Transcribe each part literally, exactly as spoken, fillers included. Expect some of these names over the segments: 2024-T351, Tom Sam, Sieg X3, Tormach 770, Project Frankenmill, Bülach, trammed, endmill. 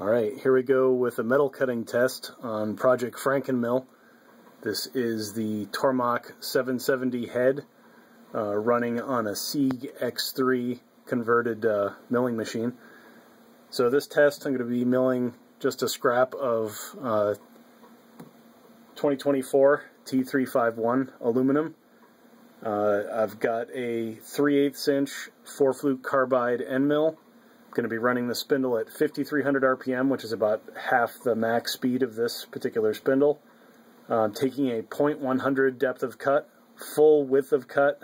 Alright, here we go with a metal cutting test on Project Frankenmill. This is the Tormach seven seventy head uh, running on a Sieg X three converted uh, milling machine. So this test, I'm going to be milling just a scrap of uh, twenty twenty-four T three fifty-one aluminum. Uh, I've got a three eighths inch four flute carbide end mill. Going to be running the spindle at fifty-three hundred R P M, which is about half the max speed of this particular spindle. Uh, taking a point one hundred depth of cut, full width of cut,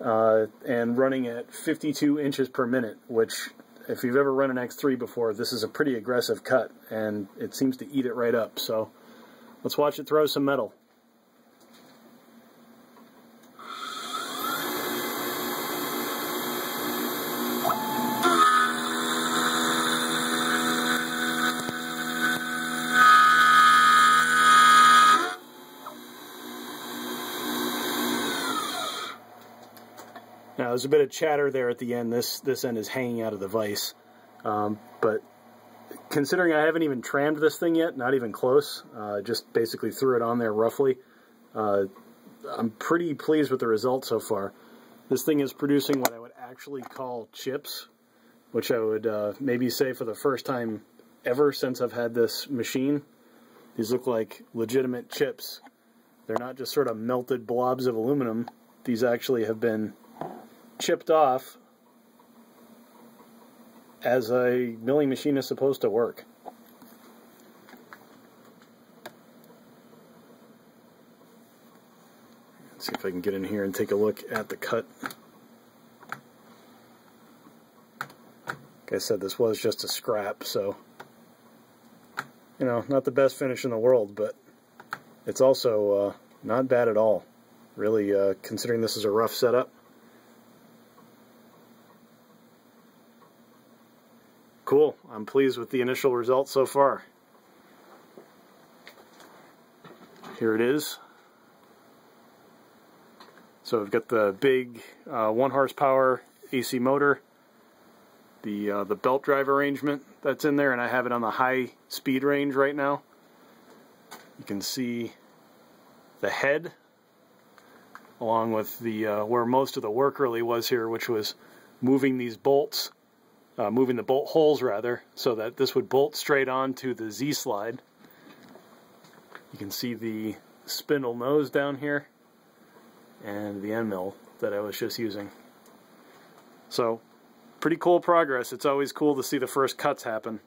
uh, and running at fifty-two inches per minute, which if you've ever run an X three before, this is a pretty aggressive cut, and it seems to eat it right up. So let's watch it throw some metal. Now, there's a bit of chatter there at the end. This this end is hanging out of the vise. Um, but considering I haven't even trammed this thing yet, not even close, uh, just basically threw it on there roughly, uh, I'm pretty pleased with the result so far. This thing is producing what I would actually call chips, which I would uh, maybe say for the first time ever since I've had this machine. These look like legitimate chips. They're not just sort of melted blobs of aluminum. These actually have been chipped off as a milling machine is supposed to work. Let's see if I can get in here and take a look at the cut. Like I said, this was just a scrap, so, you know, not the best finish in the world, but it's also uh, not bad at all, really, uh, considering this is a rough setup. Cool. I'm pleased with the initial results so far. Here it is. So we've got the big uh, one horsepower A C motor, the uh, the belt drive arrangement that's in there, and I have it on the high speed range right now. You can see the head, along with the uh, where most of the work really was here, which was moving these bolts. Uh, moving the bolt holes, rather, so that this would bolt straight on to the Z-slide. You can see the spindle nose down here and the end mill that I was just using. So, pretty cool progress. It's always cool to see the first cuts happen.